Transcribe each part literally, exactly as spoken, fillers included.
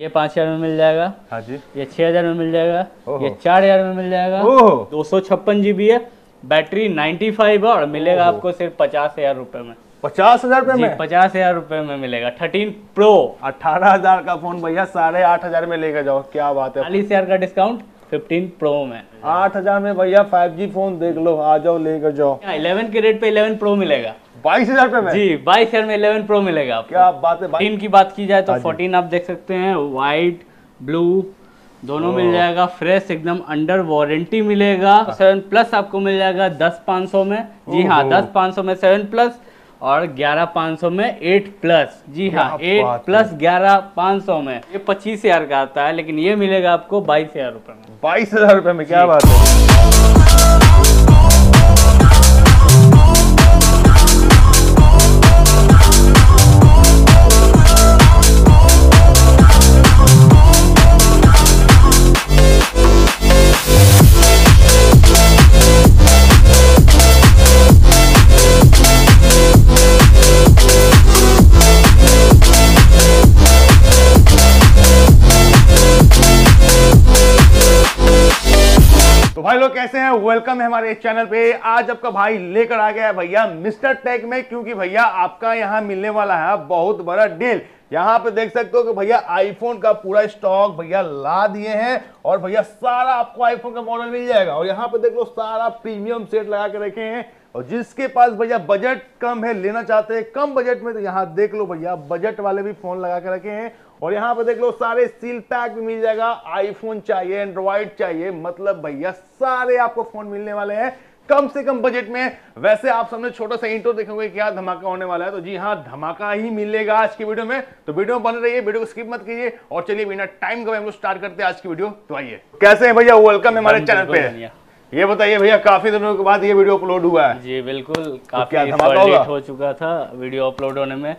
ये पाँच हजार में मिल जाएगा। हाँ जी। ये छह हजार में मिल जाएगा। ये चार हजार में मिल जाएगा। दो सौ छप्पन जीबी है, बैटरी नाइन्टी फाइव है और मिलेगा आपको सिर्फ पचास हजार रुपए में। पचास हजार रुपए में पचास हजार रुपए में मिलेगा। थर्टीन प्रो अठारह हजार का फोन भैया साढ़े आठ हजार में लेकर जाओ, क्या बात है। चालीस हजार का डिस्काउंट फिफ्टीन प्रो में, आठ हजार में भैया फाइव जी फोन देख लो, आ जाओ लेकर जाओ। इलेवन के रेट पे इलेवन प्रो मिलेगा बाईस हजार रुपए में। जी बाईस हजार में इलेवन प्रो मिलेगा। क्या बात है। फोर्टीन की बात की जाए तो फोर्टीन आप देख सकते हैं, व्हाइट ब्लू दोनों मिल जाएगा, फ्रेश एकदम अंडर वारंटी मिलेगा। सेवन प्लस आपको मिल जाएगा दस पाँच सौ में। जी हाँ, दस पाँच सौ में सेवन प्लस और ग्यारह पाँच सौ में एट प्लस। जी हाँ, एट प्लस ग्यारह पाँच सौ में। ये पच्चीस हजार का आता है लेकिन ये मिलेगा आपको बाईस हजार रुपए में। बाईस हजार रुपए में, क्या बात है। भाई लोग कैसे हैं, वेलकम है हमारे चैनल पे। आज आपका भाई लेकर आ गया है भैया मिस्टर टेक में, क्योंकि भैया आपका यहाँ मिलने वाला है बहुत बड़ा डील। यहाँ पे देख सकते हो कि भैया आईफोन का पूरा स्टॉक भैया ला दिए हैं और भैया सारा आपको आईफोन का मॉडल मिल जाएगा। और यहाँ पे देख लो सारा प्रीमियम सेट लगा के रखे हैं। और जिसके पास भैया बजट कम है, लेना चाहते हैं कम बजट में, तो यहाँ देख लो भैया बजट वाले भी फोन लगा के रखे हैं। और यहाँ पे देख लो सारे सील पैक भी मिल जाएगा। आईफोन चाहिए, एंड्रॉइड चाहिए, मतलब भैया सारे आपको फोन मिलने वाले हैं कम से कम बजट में। वैसे आप सबने छोटा सा इंट्रो देखोगे क्या धमाका होने वाला है, तो जी हाँ धमाका ही मिलेगा आज की वीडियो में। तो वीडियो में बन रही है, वीडियो को स्किप मत कीजिए। और चलिए बिना टाइम गवाए हम लोग स्टार्ट करते हैं आज की वीडियो। तो आइए, कैसे है भैया, वेलकम है हमारे चैनल पे। ये बताइए भैया, काफी दिनों के बाद ये वीडियो अपलोड हुआ है। जी बिल्कुल, काफी लेट हो चुका था वीडियो अपलोड होने में।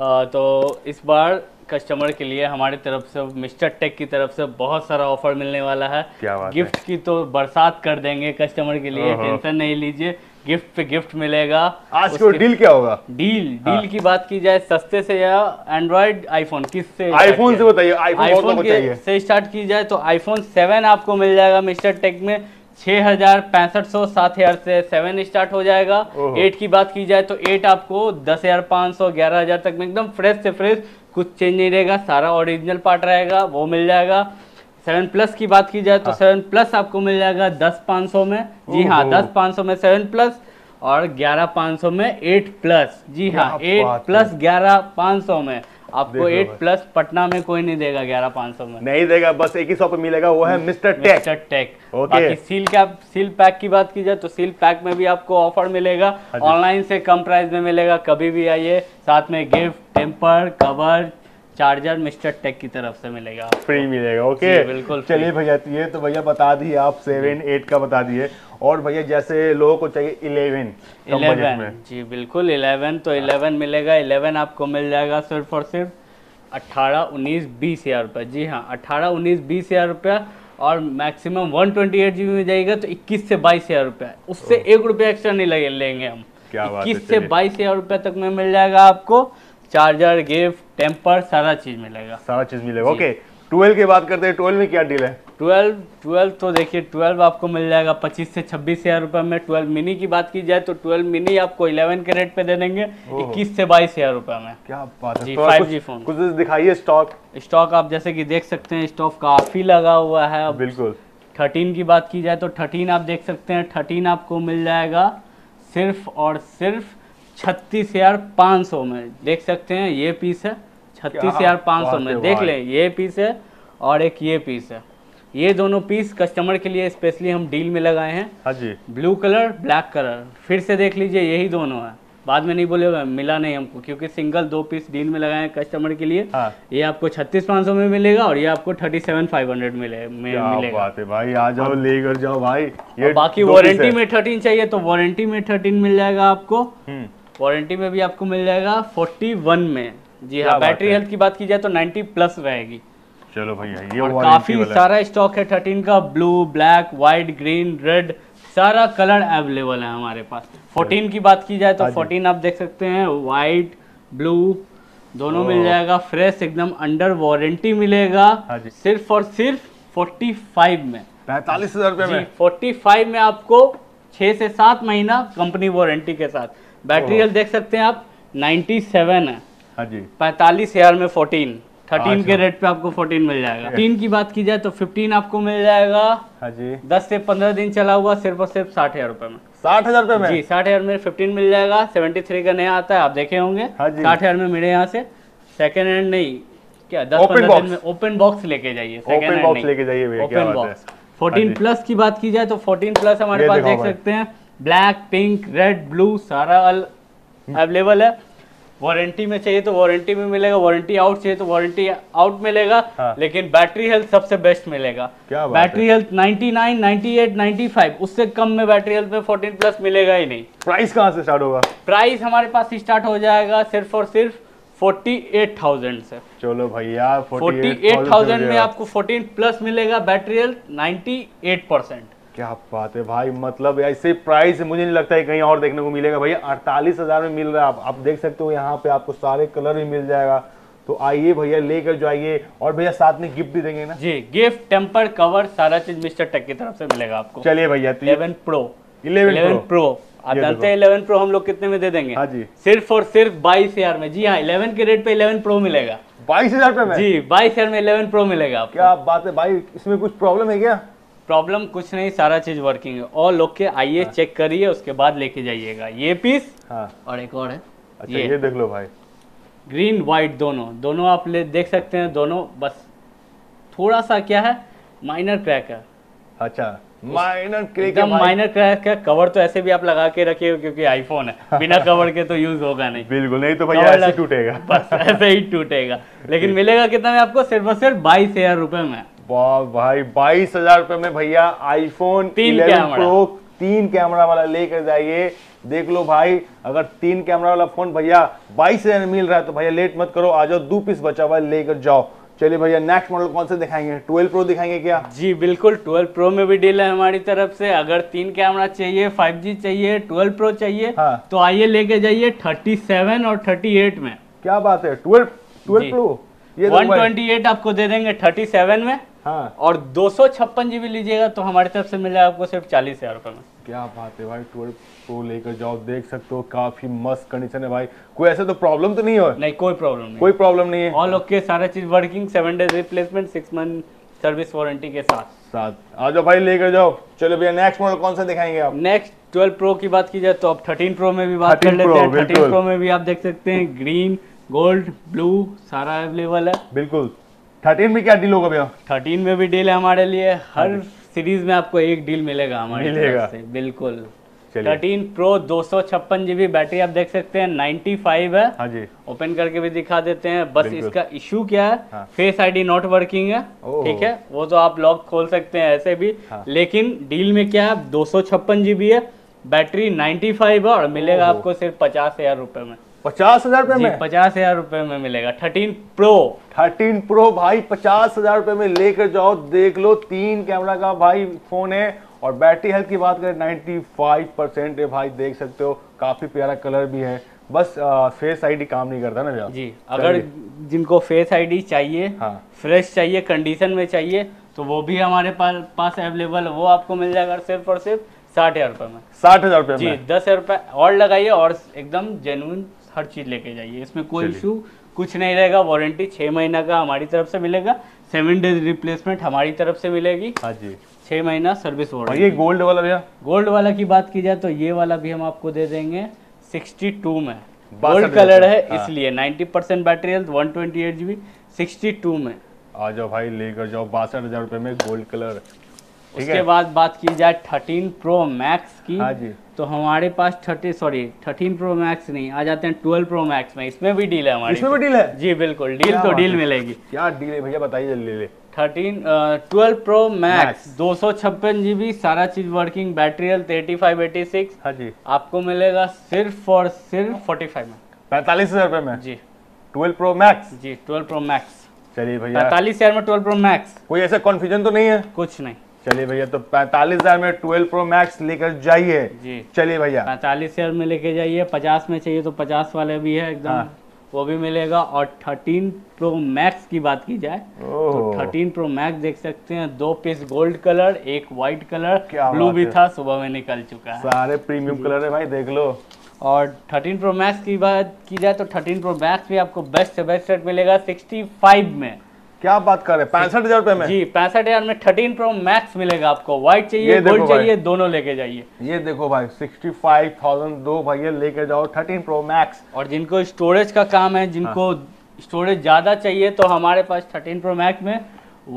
तो इस बार कस्टमर के लिए हमारी तरफ से, मिस्टर टेक की तरफ से बहुत सारा ऑफर मिलने वाला है। क्या बात, गिफ्ट है? की तो बरसात कर देंगे कस्टमर के लिए, टेंशन नहीं लीजिए, गिफ्ट पे गिफ्ट मिलेगा। आज का डील क्या होगा? डील हाँ। डील की बात की जाए सस्ते से या एंड्रॉइड आईफोन, किससे? आईफोन से बताइए। आईफोन से स्टार्ट की जाए तो आईफोन सेवन आपको मिल जाएगा मिस्टर टेक में छह हजार पैंसठ सौ, सात हजार से सेवन स्टार्ट हो जाएगा। एट की बात की जाए तो एट आपको दस हजार पाँच सौ, ग्यारह हजार तक में एकदम फ्रेश से फ्रेश, कुछ चेंज नहीं रहेगा, सारा ओरिजिनल पार्ट रहेगा, वो मिल जाएगा। सेवन प्लस की बात की जाए तो सेवन प्लस आपको मिल जाएगा दस पाँच सौ में। जी हाँ, दस पाँच सौ में सेवन प्लस और ग्यारह पाँच सौ में एट प्लस। जी हाँ, एट प्लस ग्यारह पाँच सौ में आपको एट प्लस पटना में कोई नहीं देगा, ग्यारह पाँच सौ में नहीं देगा, बस एक ही शॉप पे मिलेगा, वो है mister Tech. Mr Tech okay. Seal का, सील पैक की बात की जाए तो सील पैक में भी आपको ऑफर मिलेगा, ऑनलाइन से कम प्राइस में मिलेगा। कभी भी आइए, साथ में gift, temper, cover, charger Mister Tech की तरफ से मिलेगा, फ्री मिलेगा। ओके बिल्कुल। चलिए भैया, ये तो भैया बता दिए आप सेवन एट का बता दिए। और भैया जैसे लोगों को चाहिए इलेवन, इलेवन जी बिल्कुल, इलेवन तो इलेवन मिलेगा। इलेवन आपको मिल जाएगा सिर्फ और सिर्फ अट्ठारह उन्नीस बीस हजार रुपये। जी हाँ, अट्ठारह उन्नीस बीस हजार रुपया और maximum one twenty eight G B में जाएगा तो इक्कीस से बाईस हजार रुपया, उससे एक रुपया एक्स्ट्रा नहीं लगे लेंगे हम। इक्कीस से बाईस हजार रुपया तक में मिल जाएगा आपको चार्जर, गिफ्ट, टेम्पर, सारा चीज मिलेगा, सारा चीज मिलेगा। ओके, ट्वेल्व की बात करते हैं, ट्वेल्व में क्या डील है? ट्वेल्व ट्वेल्व तो देखिए, ट्वेल्व आपको मिल जाएगा पच्चीस से छब्बीस हजार रुपये में। ट्वेल्व मिनी की बात की जाए तो ट्वेल्व मिनी आपको इलेवन के रेट पे दे देंगे इक्कीस से बाईस हजार रुपये में। क्या बात है। फाइव जी फोन कुछ दिखाइए। स्टॉक, स्टॉक आप जैसे कि देख सकते हैं, स्टॉक काफी लगा हुआ है बिल्कुल। थर्टीन की बात की जाए तो थर्टीन आप देख सकते हैं, थर्टीन आपको मिल जाएगा सिर्फ और सिर्फ छत्तीस हजार पाँच सौ में। देख सकते हैं ये पीस है छत्तीस हजार पाँच सौ में, देख लें ये पीस है और एक ये पीस है। ये दोनों पीस कस्टमर के लिए स्पेशली हम डील में लगाए हैं। हाँ जी, ब्लू कलर, ब्लैक कलर, फिर से देख लीजिए यही दोनों है, बाद में नहीं बोलेगा मिला नहीं हमको, क्योंकि सिंगल दो पीस डील में लगाए हैं कस्टमर के लिए। हाँ। ये आपको छत्तीस पाँच सौ में मिलेगा और ये आपको थर्टी सेवन फाइव हंड्रेड मिले, में क्या मिलेगा। बात है भाई, आ जाओ लेकर जाओ भाई। ये बाकी वारंटी में थर्टीन चाहिए तो वारंटी में थर्टीन मिल जाएगा आपको, वारंटी में भी आपको मिल जाएगा फोर्टी वन में। जी हाँ, बैटरी हेल्थ की बात की जाए तो नाइन्टी प्लस रहेगी। चलो भैया, ये काफी सारा स्टॉक है थर्टीन का, blue, black, white, green, red, सारा कलर अवेलेबल है हमारे पास। फोर्टीन की बात की जाए तो फोर्टीन आप देख सकते हैं, व्हाइट, ब्लू दोनों मिल जाएगा फ्रेश एकदम, अंडर वारंटी मिलेगा सिर्फ और सिर्फ पैंतालीस में, पैंतालीस हजार रुपये में, पैंतालीस में आपको छः से सात महीना कंपनी वारंटी के साथ। बैटरी हेल्थ देख सकते हैं आप सत्तानवे है, पैंतालीस हजार में फोर्टीन, थर्टीन के रेट पे आपको फोर्टीन मिल जाएगा। तीन की बात की जाए तो फिफ्टीन आपको मिल जाएगा दस से पंद्रह दिन चला हुआ सिर्फ और सिर्फ साठ हजार रुपए में, साठ हजार रुपए में जी, साठ हजार में फिफ्टीन मिल जाएगा। सेवेंटी थ्री का नया आता है आप देखे होंगे, साठ हजार में मेरे यहाँ से सेकेंड हैंड नहीं क्या दस पंद्रह दिन में ओपन बॉक्स लेके जाइए, सेकेंड हैंड लेके जाइए ओपन बॉक्स। फोर्टीन प्लस की बात की जाए तो फोर्टीन प्लस हमारे पास देख सकते हैं ब्लैक पिंक रेड ब्लू सारा अवेलेबल है। वारंटी में चाहिए तो वारंटी में मिलेगा, वारंटी आउट चाहिए तो वारंटी आउट मिलेगा। हाँ। लेकिन बैटरी हेल्थ सबसे बेस्ट मिलेगा, क्या बैटरी हेल्थ निन्यानवे, अट्ठानवे, पचानवे उससे कम में बैटरी हेल्थ में चौदह प्लस मिलेगा ही नहीं। प्राइस कहाँ से स्टार्ट होगा? प्राइस हमारे पास स्टार्ट हो जाएगा सिर्फ और सिर्फ अड़तालीस हजार से। चलो भैया अड़तालीस हजार में आपको चौदह प्लस मिलेगा, बैटरी हेल्थ अट्ठानवे परसेंट। क्या बात है भाई, मतलब ऐसे प्राइस मुझे नहीं लगता है कहीं और देखने को मिलेगा भैया, अड़तालीस हजार में मिल रहा है। आप, आप देख सकते हो यहाँ पे आपको सारे कलर भी मिल जाएगा, तो आइए भैया लेकर जाइए। और भैया साथ में गिफ्ट भी देंगे ना जी, गिफ्ट टेम्पर कवर सारा चीज मिस्टर टेक की तरफ से मिलेगा आपको। चलिए भैया इलेवन प्रो इलेवन प्रो आप जानते हैं इलेवन प्रो हम लोग कितने में दे देंगे? हाँ जी सिर्फ और सिर्फ बाईस हजार में। जी हाँ इलेवन के रेट पे इलेवन प्रो मिलेगा बाईस हजार रुपए में जी, बाईस हजार में इलेवन प्रो मिलेगा। क्या बात है भाई, इसमें कुछ प्रॉब्लम है क्या? प्रॉब्लम कुछ नहीं, सारा चीज वर्किंग है। और लोग के आइए हाँ। चेक करिए उसके बाद लेके जाइएगा ये पीस। हाँ। और एक और है अच्छा, ये, ये देख लो भाई ग्रीन वाइट दोनों दोनों आप ले देख सकते हैं, दोनों बस थोड़ा सा क्या है माइनर क्रैक है। अच्छा माइनर क्रैक, माइनर क्रैक है। कवर तो ऐसे भी आप लगा के रखिए क्योंकि आईफोन है, बिना कवर के तो यूज होगा नहीं बिल्कुल, नहीं तो भैया ऐसे टूटेगा, बस ऐसे ही टूटेगा। लेकिन मिलेगा कितना में आपको? सिर्फ और सिर्फ बाईस हजार रुपए में। वाह भाई बाईस हजार रुपए में भैया आईफोन इलेवन प्रो तीन कैमरा वाला लेकर जाइए। देख लो भाई, अगर तीन कैमरा वाला फोन भैया बाईस हजार में मिल रहा है तो भैया लेट मत करो, आ जाओ, दो पीस बचा हुआ लेकर जाओ। चलिए भैया नेक्स्ट मॉडल कौन से दिखाएंगे? ट्वेल्व प्रो दिखाएंगे क्या? जी बिल्कुल, ट्वेल्व प्रो में भी डील है हमारी तरफ से। अगर तीन कैमरा चाहिए, फाइव जी चाहिए, ट्वेल्व प्रो चाहिए हाँ। तो आइए लेके जाइए थर्टी सेवन और थर्टी एट में। क्या बात है, ट्वेल्व ट्वेल्व प्रो ये वन ट्वेंटी एट आपको दे देंगे थर्टी सेवन में। हाँ। और दो सौ छप्पन जीबी लीजिएगा तो हमारे तरफ से मिल जाएगा आपको सिर्फ चालीस हजार रुपये में। क्या बात है भाई, ट्वेल्व प्रो लेकर जाओ, देख सकते हो काफी मस्त कंडीशन है भाई, कोई ऐसे तो प्रॉब्लम तो नहीं हो? नहीं कोई प्रॉब्लम नहीं, कोई प्रॉब्लम नहीं है। और लोग के सारा चीज working, seven days replacement, six month service warranty के साथ साथ आ जाओ भाई लेकर जाओ। चलो भैया नेक्स्ट मॉडल कौन सा दिखाएंगे आप? नेक्स्ट ट्वेल्व प्रो की बात की जाए तो आप थर्टीन प्रो में भी बात कर लेते हैं। थर्टीन प्रो में भी आप देख सकते हैं ग्रीन गोल्ड ब्लू सारा अवेलेबल है। बिल्कुल थर्टीन में क्या डील होगा भैया? थर्टीन में भी डील है हमारे लिए, हर सीरीज में आपको एक डील मिलेगा हमारे मिलेगा से। बिल्कुल थर्टीन प्रो दो सौ छप्पन जीबी बैटरी आप देख सकते हैं पचानवे है। हाँ जी ओपन करके भी दिखा देते हैं, बस इसका इशू क्या है हाँ। फेस आईडी नॉट वर्किंग है, ठीक है वो तो आप लॉक खोल सकते हैं ऐसे भी हाँ। लेकिन डील में क्या है, दो सौ छप्पन जीबी है, बैटरी नाइन्टी फाइव है और मिलेगा आपको सिर्फ पचास हजार रुपए में। पचास हजार रुपए में पचास हजार रुपए में मिलेगा थर्टीन प्रो थर्टीन प्रो भाई पचास हजार रुपए में लेकर जाओ। देख लो तीन कैमरा का भाई फोन है और बैटरी हेल्थ की बात करें नाइन्टी फाइव परसेंट है भाई, देख सकते हो काफी प्यारा कलर भी है, बस आ, फेस आईडी काम नहीं करता ना भैया जी। अगर जिनको फेस आईडी चाहिए हाँ। फ्रेश चाहिए, कंडीशन में चाहिए तो वो भी हमारे पास अवेलेबल, वो आपको मिल जाएगा सिर्फ और सिर्फ साठ हजार रुपए में। साठ हजार रुपए जी, दस हजार रुपए और लगाइए और एकदम जेन्युइन हर चीज लेके जाइए, इसमें कोई इशू कुछ नहीं रहेगा। वारंटी छः महीना का हमारी तरफ से मिलेगा, सेवन डेज रिप्लेसमेंट हमारी तरफ से मिलेगी हाँ जी, छः महीना सर्विस वारंटी। ये गोल्ड वाला भैया? गोल्ड वाला की बात की जाए तो ये वाला भी हम आपको दे देंगे बासठ में, गोल्ड कलर है हाँ। इसलिए नब्बे percent battery health, one twenty eight G B बासठ में आ जाओ भाई लेकर जाओ बासठ हजार रुपये में गोल्ड कलर। उसके बाद बात की जाए थर्टीन प्रो मैक्स की हाँ जी, तो हमारे पास thirty sorry thirteen pro max नहीं, आ जाते हैं ट्वेल्व प्रो मैक्स में, इसमें भी डील है हमारी। इसमें भी डील है जी बिल्कुल, डील तो डील मिलेगी। क्या डील है भैया बताइए जल्दी ले। थर्टीन ट्वेल्व प्रो मैक्स दो सौ छप्पन जीबी सारा चीज working, battery health eighty five eighty six. हाँ जी आपको मिलेगा सिर्फ और सिर्फ फोर्टी फाइव में, पैंतालीस हजार रुपए में जी ट्वेल्व प्रो मैक्स जी ट्वेल्व प्रो मैक्स। चलिए भैया पैंतालीस हजार में ट्वेल्व प्रो मैक्स, कोई ऐसा कन्फ्यूजन तो नहीं है? कुछ नहीं। चलिए भैया तो पैंतालीस हजार में ट्वेल्व प्रो मैक्स लेकर जाइए। चलिए भैया पैंतालीस हजार में लेके जाइए, पचास में चाहिए तो पचास वाले भी है एकदम हाँ। वो भी मिलेगा। और थर्टीन प्रो मैक्स की बात की जाए तो थर्टीन प्रो मैक्स देख सकते हैं, दो पीस गोल्ड कलर, एक व्हाइट कलर, ब्लू भी था सुबह में निकल चुका है, सारे प्रीमियम कलर है भाई, देख लो। और थर्टीन प्रो मैक्स की बात की जाए तो थर्टीन प्रो मैक्स भी आपको बेस्ट से बेस्ट सेट मिलेगा सिक्सटी फाइव में। क्या बात कर रहे हैं, पैंसठ हजार रुपए में जी, पैंसठ हजार में थर्टीन प्रो मैक्स मिलेगा आपको। व्हाइट चाहिए, गोल्ड चाहिए, दोनों लेके जाइए। ये देखो भाई सिक्सटी फाइव थाउजेंड, दो भैया लेके जाओ थर्टीन प्रो मैक्स। और जिनको स्टोरेज का काम है, जिनको हाँ। स्टोरेज ज्यादा चाहिए तो हमारे पास थर्टीन प्रो मैक्स में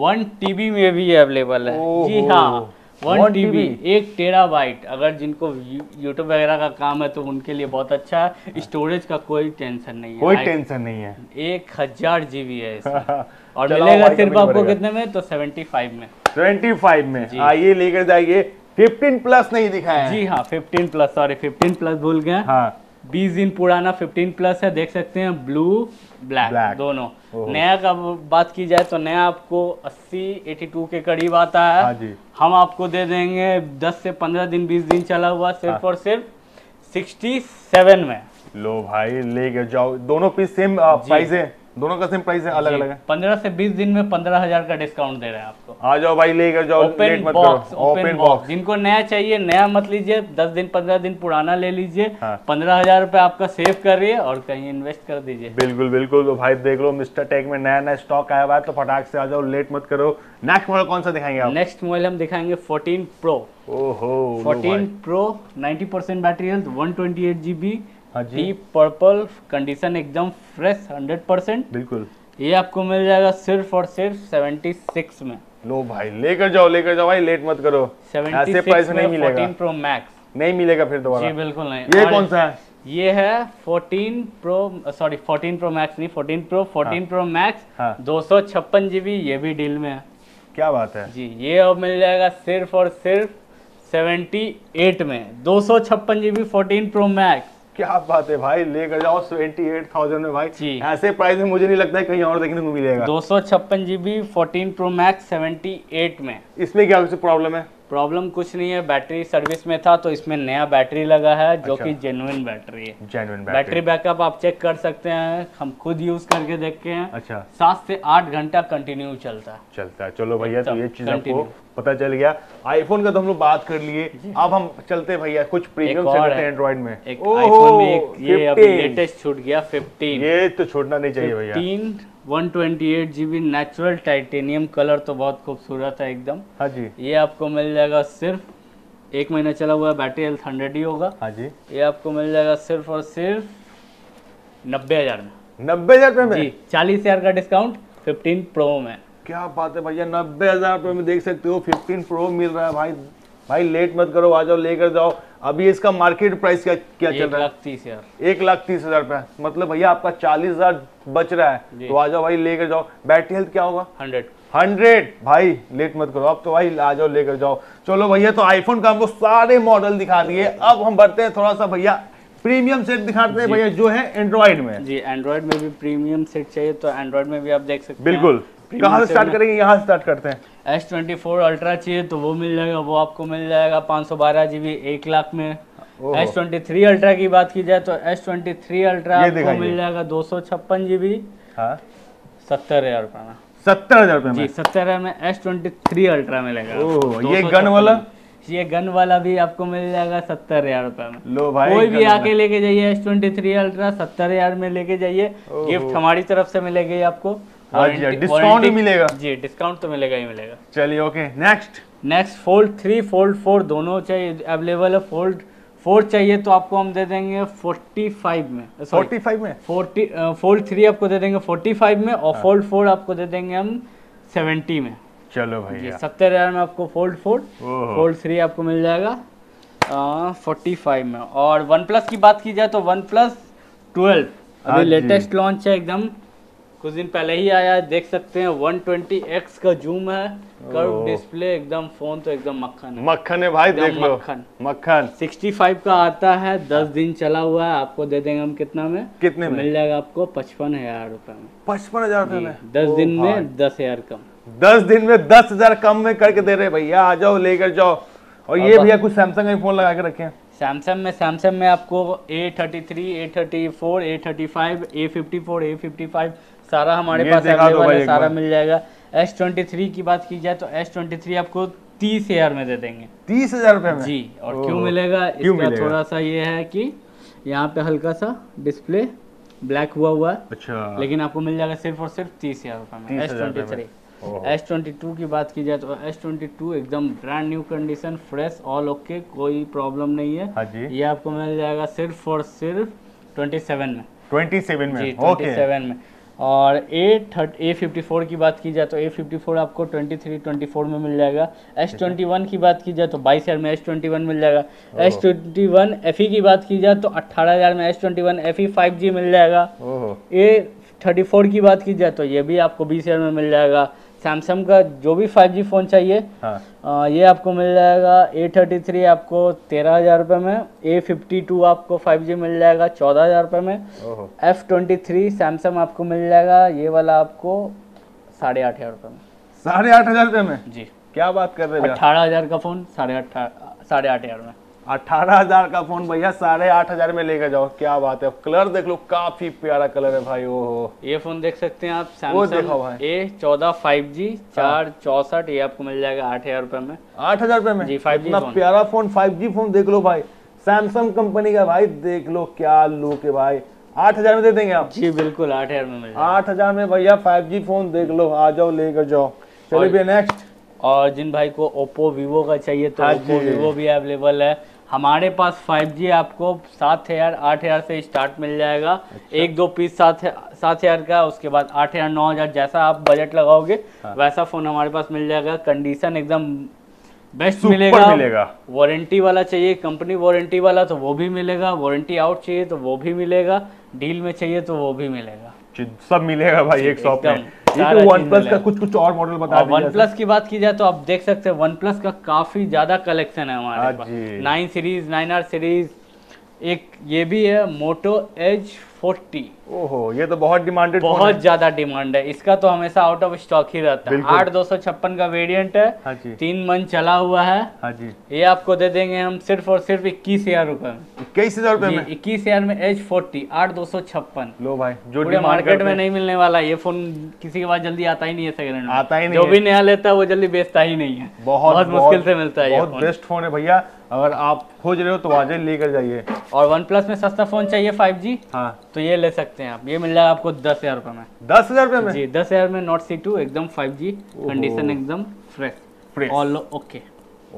वन टीबी में भी अवेलेबल है जी हाँ, वन टीबी एक टेरा बाइट। अगर जिनको यूट्यूब वगैरह का काम है तो उनके लिए बहुत अच्छा है, स्टोरेज का कोई टेंशन नहीं है, कोई टेंशन नहीं है, एक हजार जीबी है इसमें। और मिलेगा सिर्फ आपको कितने में तो सेवेंटी फाइव में, सेवेंटी फाइव में। आइए लेकर जाइए, फिफ्टीन प्लस नहीं दिखाया जी हाँ, fifteen plus sorry fifteen plus भूल गए हाँ। बीस दिन पुराना फिफ्टीन प्लस है, देख सकते हैं ब्लू ब्लैक, ब्लैक दोनों। नया का बात की जाए तो नया आपको अस्सी बयासी के करीब आता है हाँ जी। हम आपको दे देंगे दस से पंद्रह दिन बीस दिन चला हुआ सिर्फ हाँ। और सिर्फ सड़सठ में। लो भाई लेके जाओ, दोनों पीस सेम प्राइस है, दोनों का सेम प्राइस है, अलग अलग है। पंद्रह से बीस दिन में पंद्रह हजार का डिस्काउंट दे रहे हैं आपको। आ जाओ भाई लेकर जाओ, ओपन बॉक्स, ओपन बॉक्स। जिनको नया चाहिए नया मत लीजिए, दस दिन पंद्रह दिन पुराना ले लीजिए हाँ। पंद्रह हजार रुपए आपका सेव करिए और कहीं इन्वेस्ट कर दीजिए। बिल्कुल बिल्कुल। तो भाई देख लो मिस्टर टेक में नया नया स्टॉक आया हुआ है, तो फटाक से आ जाओ, लेट मत करो। नेक्स्ट मॉडल कौन सा दिखाएंगे आप? नेक्स्ट मॉडल हम दिखाएंगे फोर्टीन प्रो। ओहो, fourteen pro ninety percent battery health, one twenty eight GB, deep purple condition, एकदम फ्रेश हंड्रेड परसेंट। बिल्कुल, ये आपको मिल जाएगा सिर्फ और सिर्फ सेवेंटी सिक्स में। लो भाई लेकर जाओ, लेकर जाओ भाई, लेट मत करो, ऐसे प्राइस नहीं मिलेगा। फोर्टीन प्रो मैक्स नहीं मिलेगा फिर दोबारा जी, बिल्कुल नहीं। ये कौन सा है? ये है fourteen pro sorry fourteen pro max नहीं, fourteen pro fourteen pro max दो सौ छप्पन जीबी, ये भी डील में है। क्या बात है जी, ये अब मिल जाएगा सिर्फ और सिर्फ सेवेंटी एट में, दो सौ छप्पन जीबी फोर्टीन प्रो मैक्स। क्या बात है भाई, लेकर जाओ अठहत्तर हज़ार में भाई, ऐसे प्राइस में मुझे नहीं लगता है कहीं और देखने को मिलेगा। दो सौ छप्पन जीबी फोर्टीन प्रो मैक्स अठहत्तर में। इसमें क्या कुछ प्रॉब्लम है? प्रॉब्लम कुछ नहीं है, बैटरी सर्विस में था तो इसमें नया बैटरी लगा है जो अच्छा। कि जेन्युइन बैटरी है, जेन्युइन बैटरी, बैटरी बैकअप आप चेक कर सकते हैं, हम खुद यूज करके देखते हैं अच्छा। सात से आठ घंटा कंटिन्यू चलता है, चलता है। चलो भैया तो ये चीज आपको पता चल गया। आईफोन का तो हम लोग बात कर लिए, अब हम चलते भैया कुछ प्रीमियम सेगमेंट है एंड्रॉइड में। एक आईफोन में एक ये अभी लेटेस्ट छूट गया फिफ्टीन, ये तो छोड़ना नहीं चाहिए भैया। One twenty eight GB natural titanium colour, तो बहुत खूबसूरत है एकदम हाँ जी। ये आपको मिल जाएगा सिर्फ एक महीना चला हुआ है, बैटरी हेल्थ हंड्रेड ही होगा हाँ जी। ये आपको मिल जाएगा सिर्फ और सिर्फ नब्बे हजार में, नब्बे हजार रुपये में जी, चालीस हजार का डिस्काउंट फिफ्टीन प्रो में। क्या बात है भैया, नब्बे हजार रुपये में देख सकते हो फिफ्टीन प्रो मिल रहा है भाई। भाई लेट मत करो, आ जाओ लेकर जाओ। अभी इसका मार्केट प्राइस क्या क्या चल रहा है? एक लाख तीस हजार रुपया, मतलब भैया आपका चालीस हजार बच रहा है, तो आ जाओ भाई लेकर जाओ। बैटरी हेल्थ क्या होगा? हंड्रेड, हंड्रेड भाई लेट मत करो अब तो भाई, आ जाओ लेकर जाओ। चलो भैया तो आईफोन का हमको सारे मॉडल दिखा दिए, अब हम बढ़ते हैं थोड़ा सा भैया प्रीमियम सेट दिखाते हैं भैया, जो है एंड्रॉइड में जी। एंड्रॉइड में भी प्रीमियम सेट चाहिए तो एंड्रॉइड में भी आप देख सकते हैं। बिल्कुल, कहाँ से स्टार्ट करेंगे? यहाँ से स्टार्ट करते हैं। एस ट्वेंटी फोर अल्ट्रा चाहिए तो वो मिल जाएगा, वो आपको मिल जाएगा पाँच सौ बारह जीबी एक लाख में। एस ट्वेंटी थ्री अल्ट्रा की बात की जाए तो एस ट्वेंटी थ्री अल्ट्रा आपको मिल जाएगा दो सौ छप्पन जीबी, सत्तर हजार रुपये, सत्तर हजार रुपये सत्तर हजार में एस ट्वेंटी थ्री अल्ट्रा मिलेगा। ये गन वाला, ये गन वाला भी आपको मिल जाएगा सत्तर हजार रुपए में। लो भाई, कोई भी आके लेके जाइए एस ट्वेंटी थ्री अल्ट्रा सत्तर हजार में लेके जाइए, गिफ्ट हमारी तरफ से मिलेगी आपको, डिस्काउंट ही मिलेगा जी, डिस्काउंट तो मिलेगा ही मिलेगा। चलिए okay, next next fold three fold four दोनों चाहिए अवेलेबल है। फोल्ड फोर चाहिए तो आपको हम दे देंगे फोर्टी फाइव में, फोर्टी फाइव में फोर्टी फोल्ड थ्री आपको दे देंगे फोर्टी फाइव में, और फोल्ड फोर आपको दे देंगे हम सेवेंटी में। चलो भैया सत्तर हजार में आपको फोल्ड फोर, फोल्ड थ्री आपको मिल जाएगा आ, फोर्टी फाइव में। और वन प्लस की बात की जाए तो वन प्लस ट्वेल्व अभी लेटेस्ट लॉन्च है, एकदम कुछ दिन पहले ही आया है, देख सकते हैं वन ट्वेंटी एक्स का जूम है, कर्व डिस्प्ले, एकदम फोन तो एकदम मक्खन है, मक्खन है भाई देख लो, मक्खन मक्खन। सिक्सटी फाइव का आता है, दस दिन चला हुआ है, आपको दे देंगे हम कितना में, कितने में मिल जाएगा आपको पचपन हजार रुपए में, पचपन हजार रुपए में, दस दिन में दस हजार कम, दस दिन में दस हजार कम में करके दे रहे भैया, आ जाओ लेकर जाओ। और ये भैया कुछ सैमसंग के फोन लगा के रखे हैं, सैमसंग में सैमसंग में आपको A thirty three, A thirty four, A thirty five, A fifty four, A fifty five सारा हमारे पास अवेलेबल है, सारा मिल जाएगा। एस ट्वेंटी थ्री की बात की जाए तो एस ट्वेंटी थ्री आपको तीस हजार में दे देंगे, तीस हजार रुपये में जी। और क्यों मिलेगा, इसका थोड़ा सा ये है कि यहाँ पे हल्का सा डिस्प्ले ब्लैक हुआ हुआ है, अच्छा, लेकिन आपको मिल जाएगा सिर्फ और सिर्फ तीस हजार रुपये में S twenty three. S twenty two की बात की जाए तो एस ट्वेंटी टू एकदम brand new condition, fresh, all okay, कोई प्रॉब्लम नहीं है। हाँ जी, ये आपको मिल जाएगा सिर्फ और सिर्फ ट्वेंटी सेवन में ट्वेंटी सेवन में ट्वेंटी सेवन में। और ए फिफ्टी फोर की बात की जाए तो ए फिफ्टी फोर आपको तेईस, चौबीस में मिल जाएगा। एस ट्वेंटी वन की बात की जाए तो बाईस हजार में एस ट्वेंटी वन मिल जाएगा। S twenty one F E की बात की जाए तो अठारह हजार में S twenty one F E five G मिल जाएगा। ए थर्टी फोर की बात की जाए तो ये भी आपको बीस हजार में मिल जाएगा। सैमसंग का जो भी फाइव जी फ़ोन चाहिए, हाँ, आ, ये आपको मिल जाएगा। ए थर्टी थ्री आपको तेरह हज़ार रुपये में, ए फिफ्टी टू आपको फाइव जी मिल जाएगा चौदह हज़ार रुपये में, एफ ट्वेंटी थ्री सैमसंग आपको मिल जाएगा, ये वाला आपको साढ़े आठ हज़ार रुपये में, साढ़े आठ हज़ार रुपये में जी। क्या बात कर रहे हैं, अठारह हज़ार का फ़ोन साढ़े आठ साढ़े आठ हज़ार में, अठारह हजार का फोन भैया साढ़े आठ हजार में लेकर जाओ। क्या बात है, कलर देख लो, काफी प्यारा कलर है भाई। ओहो, ये फोन देख सकते हैं आप, सैमसंग ए चौदह फाइव जी चार चौसठ, ये आपको मिल जाएगा आठ हजार रुपए में, आठ हजार रुपए में जी। फाइव जी इतना प्यारा फोन, फाइव जी फोन देख लो भाई, सैमसंग कंपनी का भाई, देख लो क्या लुक है भाई। आठ हजार में दे देंगे आप जी, बिल्कुल आठ हजार में, आठ हजार में भैया फाइव जी फोन देख लो, आ जाओ लेकर जाओ। चलो भैया नेक्स्ट, और जिन भाई को ओप्पो वीवो का चाहिए तो ओप्पो वीवो भी अवेलेबल है हमारे पास। फाइव जी आपको सात हज़ार आठ हज़ार से स्टार्ट मिल जाएगा, अच्छा। एक दो पीस सात सात हज़ार का, उसके बाद आठ हज़ार नौ हज़ार जैसा आप बजट लगाओगे, हाँ, वैसा फ़ोन हमारे पास मिल जाएगा। कंडीशन एकदम बेस्ट मिलेगा, मिलेगा। वारंटी वाला चाहिए, कंपनी वारंटी वाला तो वो भी मिलेगा, वारंटी आउट चाहिए तो वो भी मिलेगा, डील में चाहिए तो वो भी मिलेगा, सब मिलेगा भाई एक शॉप में। तो वन प्लस का कुछ कुछ और मॉडल बता दीजिए। वन प्लस की बात की जाए तो आप देख सकते हैं वन प्लस का काफी ज्यादा कलेक्शन है हमारे पास, nine series, nine R series, एक ये भी है मोटो एज फोर्टी। ओहो, ये तो बहुत डिमांडेड, बहुत ज्यादा डिमांड है इसका, तो हमेशा आउट ऑफ स्टॉक ही रहता है। आठ दो सौ छप्पन का वेरिएंट है, हाँ, तीन मन चला हुआ है, हाँ जी। ये आपको दे देंगे हम सिर्फ और सिर्फ इक्कीस हजार रूपये में, इक्कीस हजार रूपये में, इक्कीस हजार में एच फोर्टी आठ दो सौ छप्पन। लो भाई, जो मार्केट में नहीं मिलने वाला ये फोन, किसी के पास जल्दी आता ही नहीं है, सेकेंड हैंड आता ही नहीं, जो भी नया लेता है वो जल्दी बेचता ही नहीं है, बहुत मुश्किल से मिलता है। बहुत बेस्ट फोन है भैया, अगर आप खोज रहे हो तो आज लेकर जाइए। और वन प्लस में सस्ता फोन चाहिए फाइव जी, हाँ, तो ये ले सकते हैं आप, ये मिल जाएगा आपको दस हजार रुपये में, दस हजार रुपये में जी, दस हजार में नॉट सी टू एकदम फाइव जी कंडीशन, एकदम fresh fresh all okay,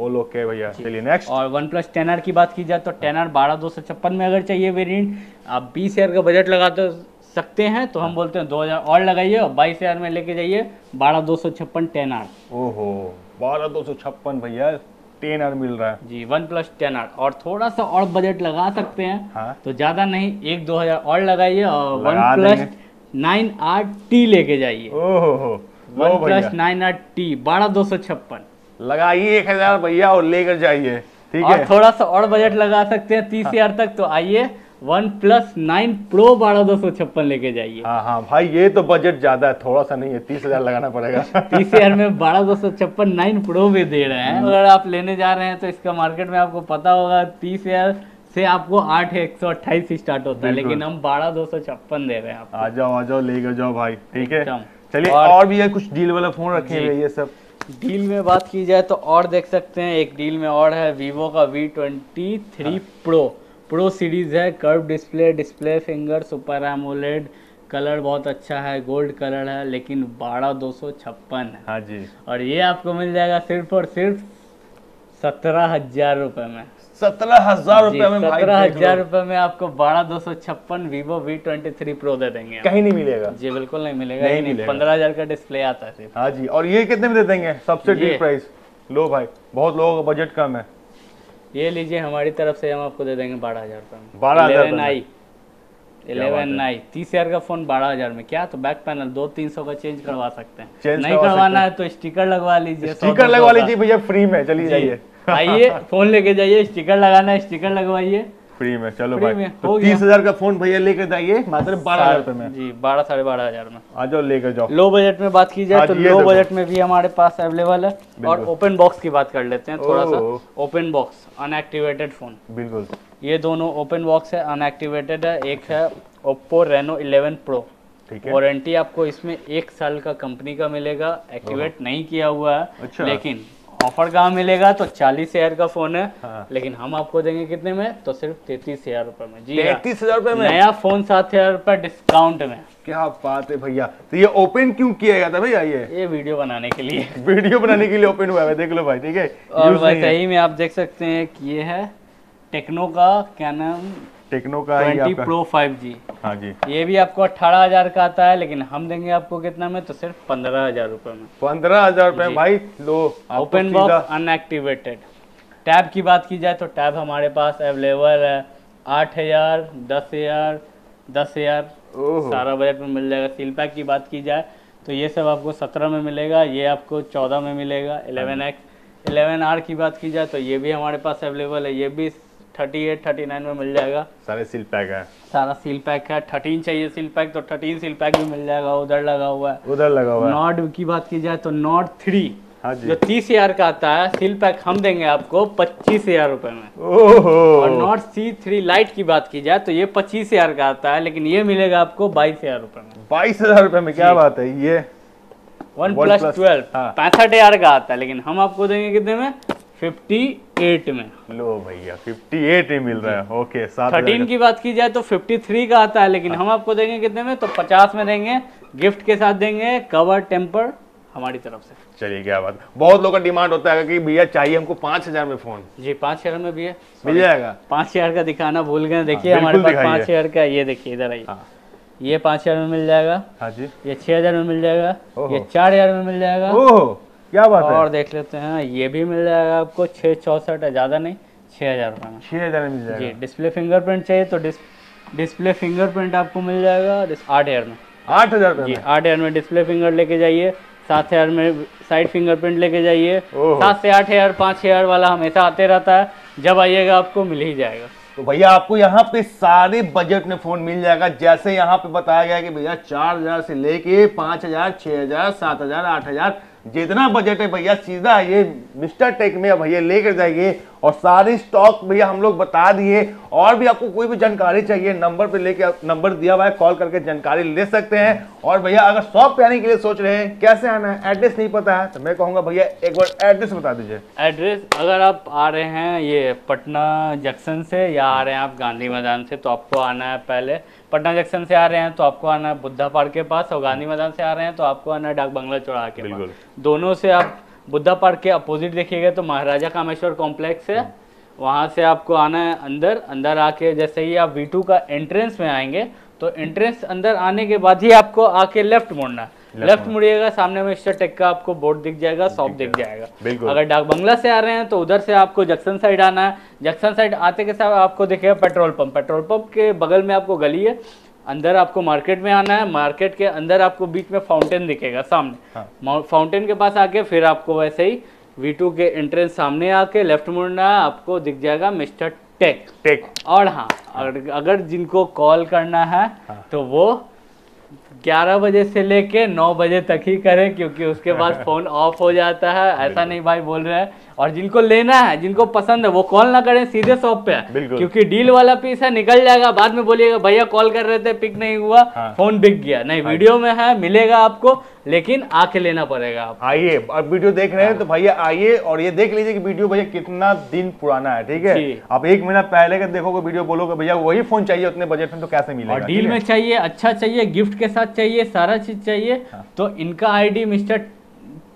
all okay भैया। चलिए नेक्स्ट, और वन प्लस टेन आर की बात की जाए तो टेन आर बारह दो सौ छप्पन में अगर चाहिए वेरिएंट, आप बीस हजार का बजट लगा तो सकते हैं, तो हम बोलते हैं दो हजार और लगाइए और बाईस हजार में लेके जाइए बारह दो सौ छप्पन टेन आर। ओहो, बारह दो सौ छप्पन भैया टेन आर मिल रहा है जी, वन प्लस टेन आर। और थोड़ा सा और बजट लगा सकते हैं, हाँ? तो ज्यादा नहीं, एक दो हजार और लगाइए और OnePlus nine R T लेके जाइए। ओहो, OnePlus nine R T बारह दो सौ छप्पन लगाइए एक हजार भैया और लेकर जाइए, ठीक है। थोड़ा सा और बजट लगा सकते हैं तीस हजार तक, तो आइए वन प्लस नाइन प्रो बारह दो सौ छप्पन लेके जाइए। हाँ हाँ भाई, ये तो बजट ज्यादा है, थोड़ा सा नहीं है, तीस हजार लगाना पड़ेगा। तीस हजार में बारह दो सौ छप्पन नाइन प्रो भी दे रहे हैं। अगर आप लेने जा रहे हैं तो इसका मार्केट में आपको पता होगा तीस हजार से आपको आठ एक सौ अट्ठाईस स्टार्ट होता है, लेकिन हम बारह दो सौ छप्पन दे रहे हैं आपको। आ जाओ आ जाओ लेके जाओ भाई, ठीक है। चलिए और भी है कुछ डील वाला फोन रखे हुए, ये सब डील में बात की जाए तो और देख सकते हैं, एक डील में और है वीवो का V twenty three pro pro series है, curve display, display finger, super AMOLED, colour बहुत अच्छा है, गोल्ड कलर है, लेकिन बारह दो सौ छप्पन है, हाँ जी। और ये आपको मिल जाएगा सिर्फ और सिर्फ सत्रह हजार रुपये में, सत्रह हजार रुपये में, सत्रह हजार रुपये में आपको बारह दो सौ छप्पन Vivo V twenty three pro दे देंगे। कहीं नहीं मिलेगा जी, बिल्कुल नहीं मिलेगा, नहीं, नहीं, नहीं पंद्रह हजार का डिस्प्ले आता है सिर्फ, हाँ जी। और ये कितने में दे देंगे सबसे डीप प्राइस? लो भाई, बहुत लोगों का बजट कम है, ये लीजिए हमारी तरफ से, हम आपको दे देंगे बारह हजार रुपये में, बारह हजार आई इलेवन आई तीस हजार का फोन बारह हजार में। क्या, तो बैक पैनल दो तीन सौ का चेंज करवा सकते हैं, नहीं करवाना है तो स्टिकर लगवा लीजिए, स्टिकर लगवा लीजिए भैया फ्री में। चलिए जाइए, आइए फोन लेके जाइए, स्टिकर लगाना है स्टिकर लगवाइए, फ्री में। चलो फ्री भाई में। तो तीस हजार का फोन भैया लेकर जाइए मात्र बारह हजार रुपए में। जी बारह साढ़े बारह हजार में आ जाओ, लेकर जाओ। लो बजट में बात की जाए तो लो बजट में भी हमारे पास अवेलेबल है। और ओपन बॉक्स की बात कर लेते हैं थोड़ा सा। ओपन बॉक्स अनएक्टिवेटेड फोन, बिल्कुल ये दोनों ओपन बॉक्स है, अनएक्टिवेटेड है। एक है Oppo Reno eleven pro, warranty आपको इसमें एक साल का कंपनी का मिलेगा, एक्टिवेट नहीं किया हुआ है। लेकिन ऑफर कहाँ मिलेगा तो चालीस हजार का फोन है। हाँ। लेकिन हम आपको देंगे कितने में तो सिर्फ तैतीस हजार रुपए में। जी तैतीस हजार रुपए में नया फोन, सात हजार रुपए डिस्काउंट में। क्या बात है भैया। तो ये ओपन क्यों किया गया था भैया? ये ये वीडियो बनाने के लिए वीडियो बनाने के लिए ओपन हुआ है, देख लो भाई। ठीक है, और वैसे ही में आप देख सकते हैं कि ये है टेक्नो का कैनन टेक्नो का ट्वेंटी प्रो फाइव जी। हाँ जी, ये भी आपको अठारह हजार का आता है, लेकिन हम देंगे आपको कितना में तो सिर्फ पंद्रह हजार रुपए में। पंद्रह हजार रुपए भाई, लो ओपन बॉक्स अनएक्टिवेटेड। टैब की बात की जाए तो टैब हमारे पास अवेलेबल है, आठ हजार दस हजार दस हजार सारा बजट में मिल जाएगा। सील पैक की बात की जाए तो ये सब आपको सत्रह में मिलेगा, ये आपको चौदह में मिलेगा। इलेवन एक्स इलेवन आर की बात की जाए तो ये भी हमारे पास अवेलेबल है, ये भी अड़तीस, उनतालीस में मिल जाएगा। सारे सील पैक है, सारा सील पैक है। थर्टीन चाहिए सील पैक तो थर्टीन सील पैक भी मिल जाएगा, उधर लगा हुआ है, उधर लगा हुआ है। नॉर्ड की बात की जाए तो नॉर्ड थ्री, हाँ जी, जो तीस हजार का आता है, सील पैक हम देंगे आपको पच्चीस हजार रुपए में। ओहो। और नॉर्ड सी थ्री लाइट की बात की जाए तो ये पच्चीस हजार का आता है, लेकिन ये मिलेगा आपको बाईस हजार रुपए में। बाईस हजार रुपए में, क्या बात है। ये वन प्लस ट्वेल्व पैंसठ हजार का आता है, लेकिन हम आपको देंगे कितने में अट्ठावन में। लो भैया अट्ठावन में मिल रहा है। ओके, थर्टीन की बात की जाए तो तिरेपन का आता है, लेकिन हम आपको देंगे कितने में तो पचास में देंगे, गिफ्ट के साथ देंगे, कवर टेम्पर हमारी तरफ से। चलिए, क्या बात। बहुत लोगों का डिमांड होता है कि भैया चाहिए हमको पाँच हजार में फोन। जी पाँच हजार में भी है, मिल जाएगा। पाँच हजार का दिखाना भूल गए, देखिए हमारे पास पाँच हजार का, ये देखिए इधर आइए, ये पाँच हजार में मिल जाएगा। हाँ जी, ये छह हजार में मिल जाएगा, ये चार हजार में मिल जाएगा। क्या बात और है? और देख लेते हैं, ये भी मिल जाएगा आपको छः चौसठ है, ज़्यादा नहीं, छः हज़ार रुपये में। छः हज़ार में मिल जाएगा। जी, डिस्प्ले फिंगरप्रिंट चाहिए तो डिस डिस्प्ले फिंगरप्रिंट आपको मिल जाएगा आठ हज़ार में। आठ हज़ार में? जी, आठ हज़ार में डिस्प्ले फिंगर लेके जाइए, सात हज़ार में साइड फिंगरप्रिंट लेके जाइए। सात से आठ हज़ार पाँच हज़ार वाला हमेशा आते रहता है, जब आइएगा आपको मिल ही जाएगा। तो भैया आपको यहाँ पे सारे बजट में फोन मिल जाएगा, जैसे यहाँ पे बताया गया कि भैया चार हज़ार से लेके पाँच हज़ार छः हज़ार सात हज़ार आठ हज़ार जितना बजट है भैया सीधा ये मिस्टर टेक में भैया लेकर जाइए। और सारे स्टॉक भैया हम लोग बता दिए, और भी आपको कोई भी जानकारी चाहिए नंबर पे लेके, नंबर दिया हुआ है, कॉल करके जानकारी ले सकते हैं। और भैया अगर शॉप पे आने के लिए सोच रहे हैं, कैसे आना है, एड्रेस नहीं पता है तो मैं कहूँगा भैया एक बार एड्रेस बता दीजिए। एड्रेस अगर आप आ रहे हैं ये पटना जंक्शन से या आ रहे हैं आप गांधी मैदान से तो आपको आना है पहले, पटना जंक्शन से आ रहे हैं तो आपको आना है बुद्धा पार्क के पास, और गांधी मैदान से आ रहे हैं तो आपको आना है डाक बंगला चौराहा के पास। दोनों से आप बुद्धा पार्क के अपोजिट देखिएगा तो महाराजा कामेश्वर कॉम्प्लेक्स है, वहाँ से आपको आना है अंदर। अंदर आके जैसे ही आप वी टू का एंट्रेंस में आएंगे तो एंट्रेंस अंदर आने के बाद ही आपको आके लेफ्ट मोड़ना है। लेफ्ट मुड़िएगा, सामने में स्टार टेक का आपको बोर्ड दिख जाएगा, शॉप दिख जाएगा। अगर डाक बंगला से आ रहे हैं तो उधर से आपको जंक्शन साइड आना है। जंक्शन साइड आते के साथ आपको दिखेगा पेट्रोल पंप, पेट्रोल पंप के बगल में आपको गली है, अंदर आपको मार्केट में आना है। मार्केट के अंदर आपको बीच में फाउंटेन दिखेगा सामने, हाँ। फाउंटेन के पास आके फिर आपको वैसे ही वी टू के एंट्रेंस सामने आके लेफ्ट मुड़ना, आपको दिख जाएगा मिस्टर टेक टेक। और हाँ, अगर जिनको कॉल करना है तो वो ग्यारह बजे से लेके नौ बजे तक ही करें, क्योंकि उसके बाद फ़ोन ऑफ हो जाता है। ऐसा नहीं भाई बोल रहे हैं, और जिनको लेना है, जिनको पसंद है वो कॉल ना करें, सीधे शॉप पे है, क्योंकि डील वाला पीस है, निकल जाएगा। बाद में बोलिएगा भैया कॉल कर रहे थे, पिक नहीं हुआ, हाँ। फोन बिक गया, नहीं हाँ। वीडियो में है, मिलेगा आपको, लेकिन आके लेना पड़ेगा आप। आइए, अब वीडियो देख रहे हैं तो भैया आइए और ये देख लीजिए कि वीडियो भैया कितना दिन पुराना है। ठीक है, आप एक महीना पहले का देखोगे वीडियो, बोलोगे भैया वही फोन चाहिए उतने बजट में तो कैसे मिलेगा। डील में चाहिए, अच्छा चाहिए, गिफ्ट के साथ चाहिए, सारा चीज चाहिए। हाँ। तो इनका आईडी मिस्टर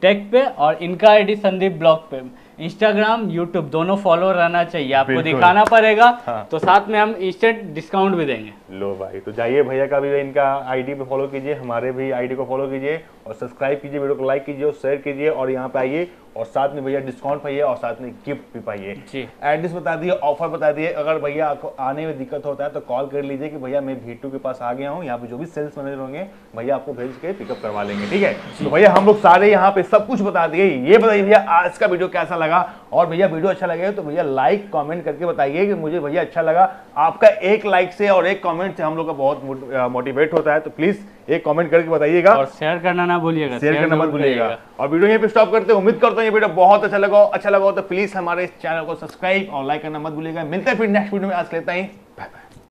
टेक पे और इनका आईडी संदीप ब्लॉग पे, इंस्टाग्राम यूट्यूब दोनों फॉलो रहना चाहिए, आपको दिखाना पड़ेगा। हाँ। तो साथ में हम इंस्टेंट डिस्काउंट भी देंगे। लो भाई, तो जाइए भैया का भी इनका आईडी पे फॉलो कीजिए, हमारे भी आईडी को फॉलो कीजिए और सब्सक्राइब कीजिए, वीडियो को लाइक कीजिए और शेयर कीजिए, और यहाँ पे आइए और साथ में भैया डिस्काउंट पाइए और साथ में गिफ्ट भी पाइए। एड्रेस बता दिए, ऑफर बता दिए। अगर भैया आपको आने में दिक्कत होता है तो कॉल कर लीजिए कि भैया मैं वी टू के पास आ गया हूँ, यहाँ पे जो भी सेल्स मैनेजर होंगे भैया आपको भेज के पिकअप करवा लेंगे। ठीक है, तो भैया हम लोग सारे यहाँ पे सब कुछ बता दिए। ये बताइए भैया आज का वीडियो कैसा लगा। और भैया वीडियो अच्छा लगे तो भैया लाइक कमेंट करके बताइए कि मुझे भैया अच्छा लगा। आपका एक लाइक से और एक कमेंट से हम लोग का बहुत मोटिवेट होता है, तो प्लीज एक कमेंट करके बताइएगा और शेयर करना ना भूलिएगा, शेयर करना मत भूलिएगा। और वीडियो यहीं पे स्टॉप करते हैं। उम्मीद करता हूँ ये वीडियो बहुत अच्छा लगा अच्छा लगा तो प्लीज हमारे इस चैनल को सब्सक्राइब और लाइक करना मत भूलिएगा। मिलते हैं फिर नेक्स्ट वीडियो में। आज लेता ही बाय बाय।